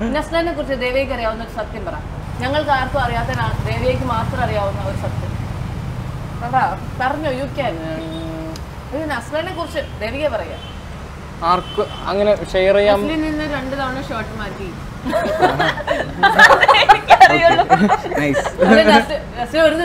Nasreen could say Devi around the Satyam. Younger Arthur Ariatana, Devi Master around our Satyam. Parno, you can. Nasreen could say Devi ever. I'm going to share a short marquee. Nice. I have a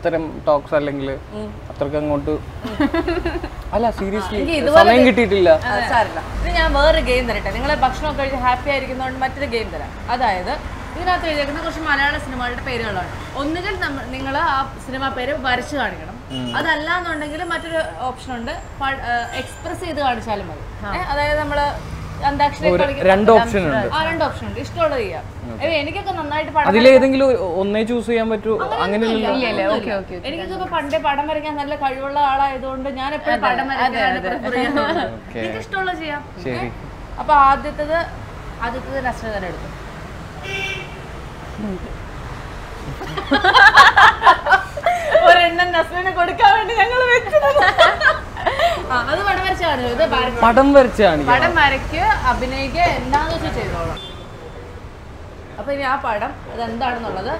cinema period. Only Ningala cinema period, Parish Article. Other matter option express the Article. And that's the option. Aren't option. It's totally here. Any kind of night part of the day, only choose him to okay. Any kind of Pande Padamerican and like Kayola, I don't know. It's totally here. Apart the other. Or in a good car and other Madam Verchani, Madam Maricure, Abinega, and Nago Chichero. Apaya Padam, then that another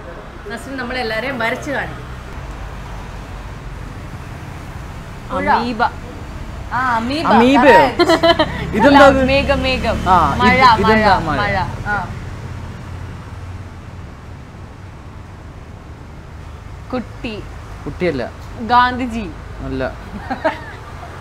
Nasreen number 11, Maricure. Amoeba. Mega. Mara. Kutti alla. Gandhi Ji. Alla.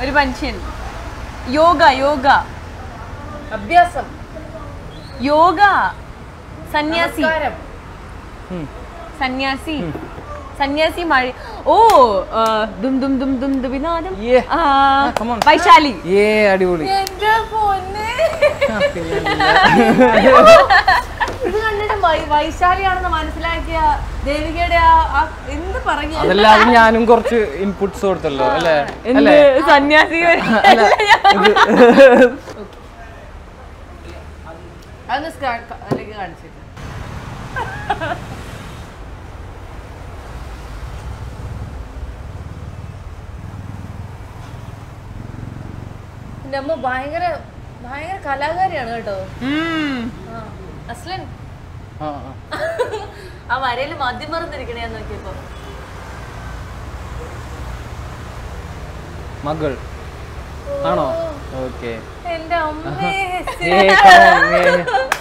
a punchin. Yoga. Abhyasam. Yoga. Sanyasi. Sanyasi Mari. Oh, Dum Dum. Yeah. Come on. Vaishali. Yeah, adivoli. Vaishali on the Manslaka, Devi get up in the Paraguay. The Lavian got to input sort the law. Sanyasi. I'm the scar. Number buying a Kalagari. Aslan. I really want the mother to get another people. Muggle. Oh, okay. And